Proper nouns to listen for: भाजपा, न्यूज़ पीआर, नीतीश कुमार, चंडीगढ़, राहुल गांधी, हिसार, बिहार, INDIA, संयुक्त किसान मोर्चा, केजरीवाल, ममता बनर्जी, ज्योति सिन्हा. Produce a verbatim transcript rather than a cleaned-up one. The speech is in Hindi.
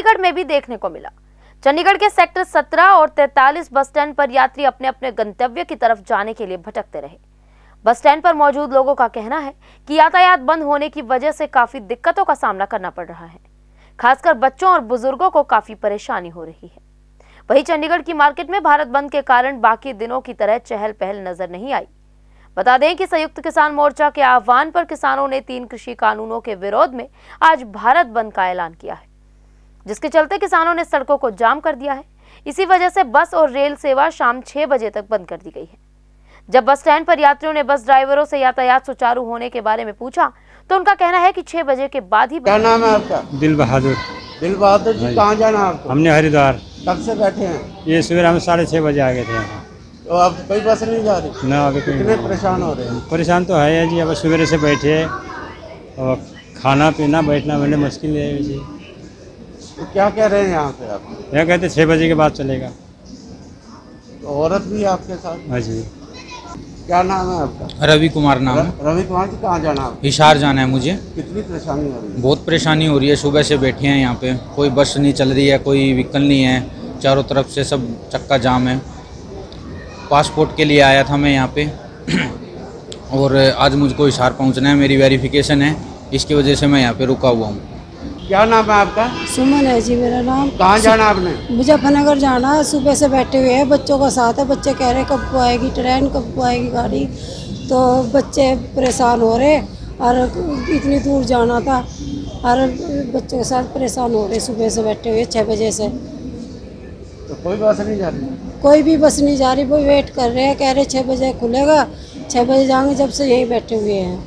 चंडीगढ़ में भी देखने को मिला। चंडीगढ़ के सेक्टर सत्रह और तैंतालीस बस स्टैंड पर यात्री अपने अपने गंतव्य की तरफ जाने के लिए भटकते रहे। बस स्टैंड पर मौजूद लोगों का कहना है कि यातायात बंद होने की वजह से काफी दिक्कतों का सामना करना पड़ रहा है, खासकर बच्चों और बुजुर्गों को काफी परेशानी हो रही है। वहीं चंडीगढ़ की मार्केट में भारत बंद के कारण बाकी दिनों की तरह चहल पहल नजर नहीं आई। बता दें कि संयुक्त किसान मोर्चा के आह्वान पर किसानों ने तीन कृषि कानूनों के विरोध में आज भारत बंद का ऐलान किया है, जिसके चलते किसानों ने सड़कों को जाम कर दिया है। इसी वजह से बस और रेल सेवा शाम छह बजे तक बंद कर दी गई है। जब बस स्टैंड पर यात्रियों ने बस ड्राइवरों से यातायात सुचारू होने के बारे में पूछा तो उनका कहना है कि छह बजे के बाद ही। क्या नाम है आपका? दिल बहादुर। दिल बहादुर जी, कहाँ जाना आपको? हमने हरिद्वार। कब से बैठे हैं? ये सवेरा हम साढ़े छह बजे आ गए थे। तो अब कोई बस नहीं जा रही ना? अभी कितने परेशान हो रहे हैं? परेशान तो है जी, अब सवेरे से बैठे और खाना पीना बैठना मैंने मुश्किल है जी। तो क्या कह रहे हैं यहाँ पे आप? यहाँ कहते छः बजे के बाद चलेगा। तो औरत भी आपके साथ? हाँ जी। क्या नाम है आपका? रवि कुमार नाम है। रवि कुमार जी, कहाँ जाना है? हिसार जाना है मुझे। कितनी परेशानी हो रही है? बहुत परेशानी हो रही है, सुबह से बैठे हैं यहाँ पे, कोई बस नहीं चल रही है, कोई व्हीकल नहीं है, चारों तरफ से सब चक्का जाम है। पासपोर्ट के लिए आया था मैं यहाँ पे और आज मुझको हिसार पहुँचना है, मेरी वेरिफिकेशन है, इसकी वजह से मैं यहाँ पे रुका हुआ हूँ। क्या नाम है आपका? सुमन है जी मेरा नाम। कहाँ जाना आपने? मुजफ्फरनगर जाना है। सुबह से बैठे हुए हैं, बच्चों का साथ है, बच्चे कह रहे कब को आएगी ट्रेन, कब को आएगी गाड़ी, तो बच्चे परेशान हो रहे और इतनी दूर जाना था और बच्चों के साथ परेशान हो रहे सुबह से बैठे हुए छः बजे से। तो कोई बस नहीं जा रही? कोई भी बस नहीं जा रही, वो वेट कर रहे हैं, कह रहे छः बजे खुलेगा, छः बजे जाएंगे, जब से यहीं बैठे हुए हैं।